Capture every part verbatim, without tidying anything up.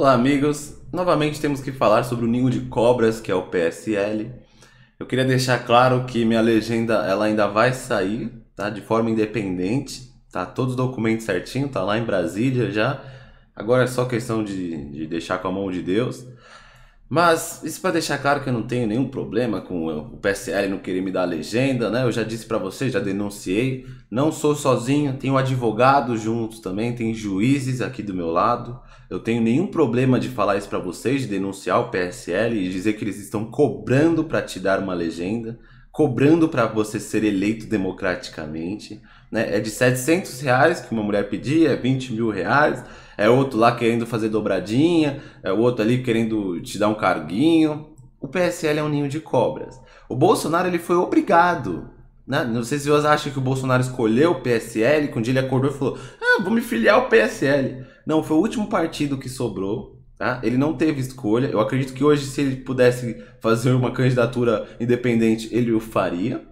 Olá amigos, novamente temos que falar sobre o ninho de cobras que é o P S L. Eu queria deixar claro que minha legenda ela ainda vai sair, tá? De forma independente, tá? Todos os documentos certinho, tá lá em Brasília já. Agora é só questão de, de deixar com a mão de Deus. Mas isso para deixar claro que eu não tenho nenhum problema com o P S L não querer me dar a legenda, né? Eu já disse para vocês, já denunciei. Não sou sozinho, tenho advogados juntos também, tem juízes aqui do meu lado. Eu tenho nenhum problema de falar isso para vocês, de denunciar o P S L e dizer que eles estão cobrando para te dar uma legenda, cobrando para você ser eleito democraticamente, né? É de setecentos reais que uma mulher pedia, é vinte mil reais. É outro lá querendo fazer dobradinha, é outro ali querendo te dar um carguinho. O P S L é um ninho de cobras. O Bolsonaro ele foi obrigado, né? Não sei se vocês acham que o Bolsonaro escolheu o P S L, quando ele acordou e falou, ah, vou me filiar ao P S L. Não, foi o último partido que sobrou, tá? Ele não teve escolha. Eu acredito que hoje se ele pudesse fazer uma candidatura independente, ele o faria.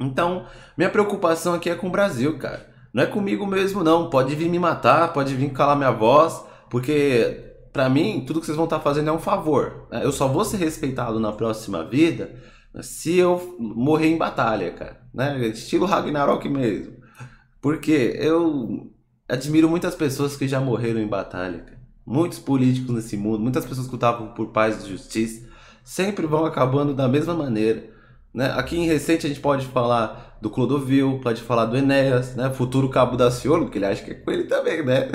Então, minha preocupação aqui é com o Brasil, cara. Não é comigo mesmo não, pode vir me matar, pode vir calar minha voz, porque pra mim tudo que vocês vão estar fazendo é um favor. Eu só vou ser respeitado na próxima vida se eu morrer em batalha, cara, né? Estilo Ragnarok mesmo, porque eu admiro muitas pessoas que já morreram em batalha, cara. Muitos políticos nesse mundo, muitas pessoas que lutavam por paz e justiça, sempre vão acabando da mesma maneira. Né? Aqui em recente a gente pode falar do Clodovil, pode falar do Enéas, né? Futuro Cabo Daciolo, que ele acha que é com ele também, né?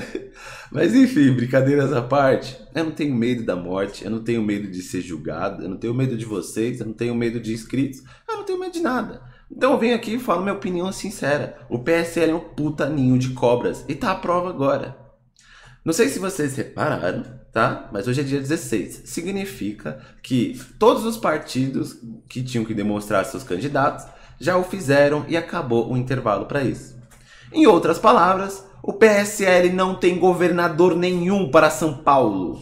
Mas enfim, brincadeiras à parte, eu não tenho medo da morte, eu não tenho medo de ser julgado, eu não tenho medo de vocês, eu não tenho medo de inscritos, eu não tenho medo de nada. Então eu venho aqui e falo minha opinião sincera, o P S L é um puta ninho de cobras e tá à prova agora. Não sei se vocês repararam, tá? Mas hoje é dia dezesseis. Significa que todos os partidos que tinham que demonstrar seus candidatos já o fizeram e acabou o intervalo para isso. Em outras palavras, o P S L não tem governador nenhum para São Paulo.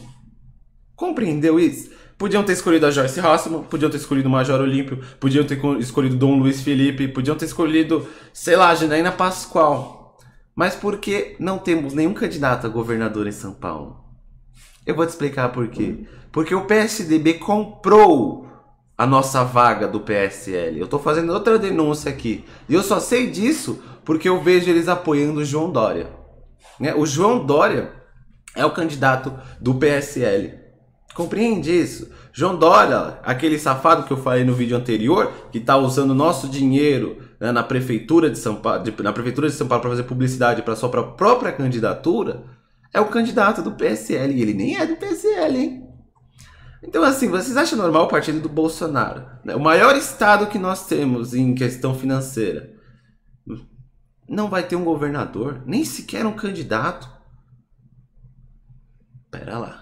Compreendeu isso? Podiam ter escolhido a Joyce Hasselman, podiam ter escolhido o Major Olímpio, podiam ter escolhido Dom Luiz Felipe, podiam ter escolhido, sei lá, Janaína Pascoal. Mas por que não temos nenhum candidato a governador em São Paulo? Eu vou te explicar por quê. Porque o P S D B comprou a nossa vaga do P S L. Eu tô fazendo outra denúncia aqui. E eu só sei disso porque eu vejo eles apoiando o João Doria. O João Doria é o candidato do P S L. Compreende isso? João Doria, aquele safado que eu falei no vídeo anterior, que tá usando nosso dinheiro, né, na prefeitura de São Paulo, de, na prefeitura de São Paulo para fazer publicidade para sua própria candidatura, é o candidato do P S L e ele nem é do P S L, hein? Então assim, vocês acham normal o partido do Bolsonaro, né? O maior estado que nós temos em questão financeira não vai ter um governador, nem sequer um candidato. Pera lá.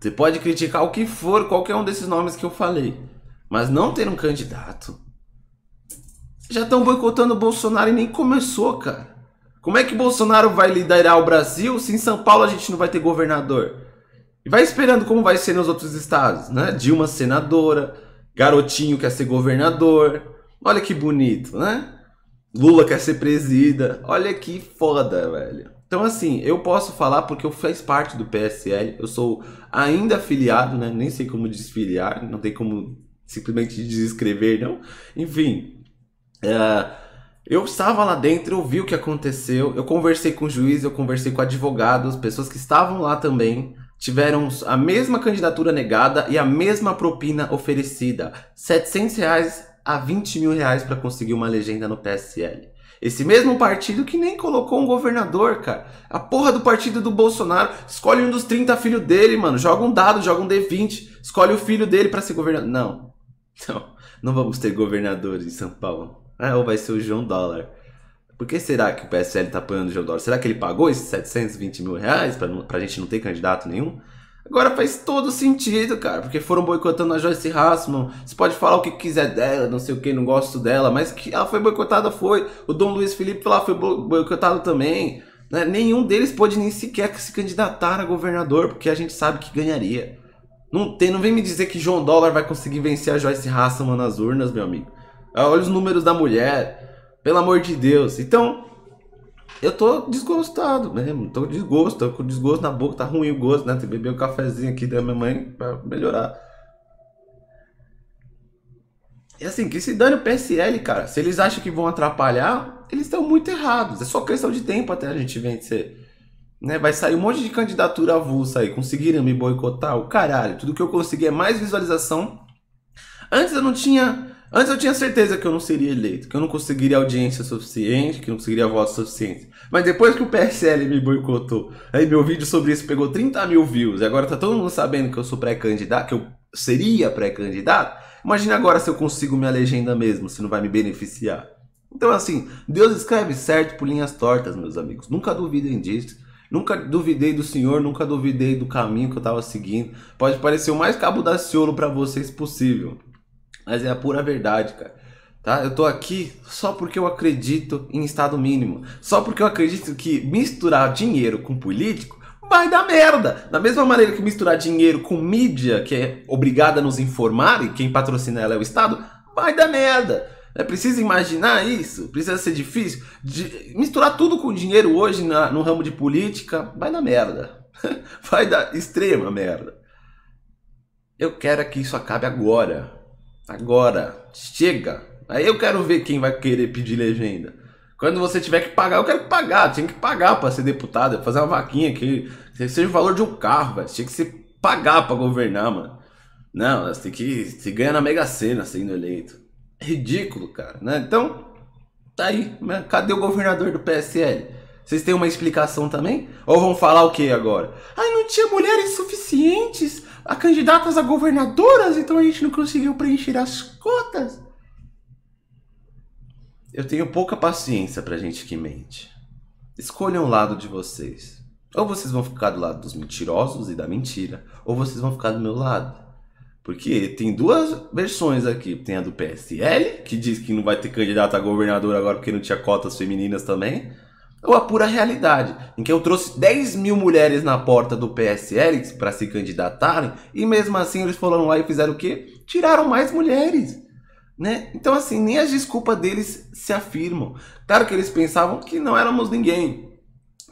Você pode criticar o que for, qualquer um desses nomes que eu falei. Mas não ter um candidato. Já estão boicotando o Bolsonaro e nem começou, cara. Como é que Bolsonaro vai liderar o Brasil se em São Paulo a gente não vai ter governador? E vai esperando como vai ser nos outros estados, né? Dilma senadora, garotinho quer ser governador. Olha que bonito, né? Lula quer ser presida. Olha que foda, velho. Então assim, eu posso falar porque eu faço parte do P S L, eu sou ainda afiliado, né? Nem sei como desfiliar, não tem como simplesmente desescrever, não. Enfim, uh, eu estava lá dentro, eu vi o que aconteceu, eu conversei com o juiz, eu conversei com advogados, pessoas que estavam lá também, tiveram a mesma candidatura negada e a mesma propina oferecida, setecentos reais a vinte mil reais para conseguir uma legenda no P S L. Esse mesmo partido que nem colocou um governador, cara. A porra do partido do Bolsonaro. Escolhe um dos trinta filhos dele, mano. Joga um dado, joga um D vinte. Escolhe o filho dele pra ser governador. Não. Não. Não vamos ter governador em São Paulo. Ah, ou vai ser o João Dólar. Por que será que o P S L tá apoiando o João Dólar? Será que ele pagou esses setecentos e vinte mil reais pra, pra gente não ter candidato nenhum? Agora faz todo sentido, cara. Porque foram boicotando a Joyce Hasselman. Você pode falar o que quiser dela, não sei o que, não gosto dela. Mas que ela foi boicotada, foi. O Dom Luiz Felipe lá foi boicotado também. Né? Nenhum deles pôde nem sequer se candidatar a governador. Porque a gente sabe que ganharia. Não, tem, não vem me dizer que João Dólar vai conseguir vencer a Joyce Hasselman nas urnas, meu amigo. Olha os números da mulher. Pelo amor de Deus. Então, Eu tô desgostado mesmo, tô com desgosto, tô com desgosto na boca, tá ruim o gosto, né? Tem que beber um cafezinho aqui da minha mãe pra melhorar. E assim, que se dane o P S L, cara. Se eles acham que vão atrapalhar, eles estão muito errados. É só questão de tempo até a gente vencer. Né? Vai sair um monte de candidatura avulsa aí, conseguiram me boicotar, o caralho. Tudo que eu consegui é mais visualização. Antes eu não tinha... Antes eu tinha certeza que eu não seria eleito, que eu não conseguiria audiência suficiente, que eu não conseguiria voto suficiente. Mas depois que o P S L me boicotou, aí meu vídeo sobre isso pegou trinta mil views, e agora tá todo mundo sabendo que eu sou pré-candidato, que eu seria pré-candidato, imagina agora se eu consigo minha legenda mesmo, se não vai me beneficiar. Então assim, Deus escreve certo por linhas tortas, meus amigos, nunca duvidem disso. Nunca duvidei do Senhor, nunca duvidei do caminho que eu tava seguindo. Pode parecer o mais Cabo Daciolo pra vocês possível, mas é a pura verdade, cara, tá? Eu tô aqui só porque eu acredito em Estado mínimo. Só porque eu acredito que misturar dinheiro com político vai dar merda. Da mesma maneira que misturar dinheiro com mídia, que é obrigada a nos informar, e quem patrocina ela é o Estado, vai dar merda. É preciso imaginar isso? Precisa ser difícil? De misturar tudo com dinheiro hoje na, no ramo de política, vai dar merda. Vai dar extrema merda. Eu quero é que isso acabe agora. Agora, chega. Aí eu quero ver quem vai querer pedir legenda. Quando você tiver que pagar, eu quero pagar. Tinha que pagar para ser deputado, fazer uma vaquinha aqui, que seja o valor de um carro, velho. Tinha que se pagar para governar, mano. Não, tem que se ganhar na Mega Sena sendo eleito. Ridículo, cara, né? Então, tá aí, né? Cadê o governador do P S L? Vocês têm uma explicação também? Ou vão falar o que agora? Ai, não tinha mulheres suficientes a candidatas a governadoras, então a gente não conseguiu preencher as cotas. Eu tenho pouca paciência pra gente que mente. Escolham o lado de vocês. Ou vocês vão ficar do lado dos mentirosos e da mentira, ou vocês vão ficar do meu lado. Porque tem duas versões aqui. Tem a do P S L, que diz que não vai ter candidato a governador agora porque não tinha cotas femininas também. Ou a pura realidade, em que eu trouxe dez mil mulheres na porta do P S L para se candidatarem, e mesmo assim eles foram lá e fizeram o quê? Tiraram mais mulheres, né? Então assim, nem as desculpas deles se afirmam. Claro que eles pensavam que não éramos ninguém.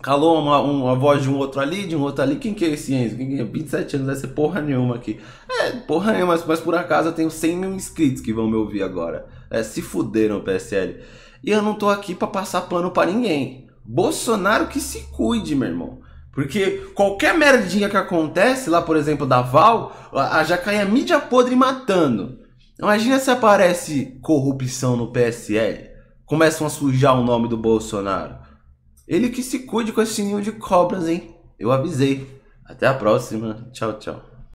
Calou uma, uma voz de um outro ali, de um outro ali. Quem que é esse Enzo? Quem que é? vinte e sete anos, vai ser porra nenhuma aqui. É, porra nenhuma, mas, mas por acaso eu tenho cem mil inscritos que vão me ouvir agora. É, se fuderam, P S L. E eu não tô aqui para passar pano para ninguém. Bolsonaro que se cuide, meu irmão. Porque qualquer merdinha que acontece lá, por exemplo, da Val, já cai a mídia podre matando. Imagina se aparece corrupção no P S L. Começam a sujar o nome do Bolsonaro. Ele que se cuide com esse ninho de cobras, hein? Eu avisei. Até a próxima. Tchau, tchau.